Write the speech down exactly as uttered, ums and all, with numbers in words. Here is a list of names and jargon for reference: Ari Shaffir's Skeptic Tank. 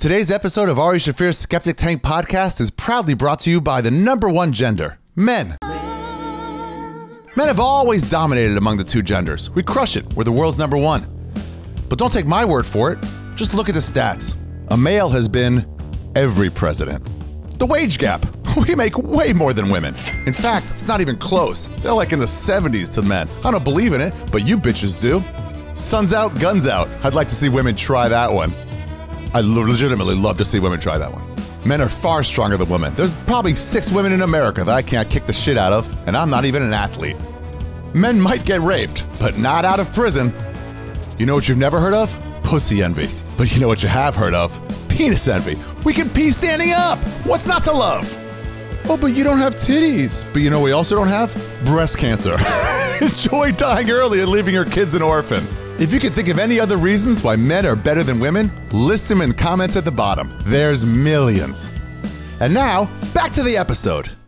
Today's episode of Ari Shaffir's Skeptic Tank podcast is proudly brought to you by the number one gender, men. Men have always dominated among the two genders. We crush it. We're the world's number one. But don't take my word for it. Just look at the stats. A male has been every president. The wage gap. We make way more than women. In fact, it's not even close. They're like in the seventies to men. I don't believe in it, but you bitches do. Sun's out, guns out. I'd like to see women try that one. I legitimately love to see women try that one. Men are far stronger than women. There's probably six women in America that I can't kick the shit out of, and I'm not even an athlete. Men might get raped, but not out of prison. You know what you've never heard of? Pussy envy. But you know what you have heard of? Penis envy. We can pee standing up. What's not to love? Oh, but you don't have titties. But you know we also don't have? Breast cancer. Enjoy dying early and leaving your kids an orphan. If you can think of any other reasons why men are better than women, list them in the comments at the bottom. There's millions. And now, back to the episode.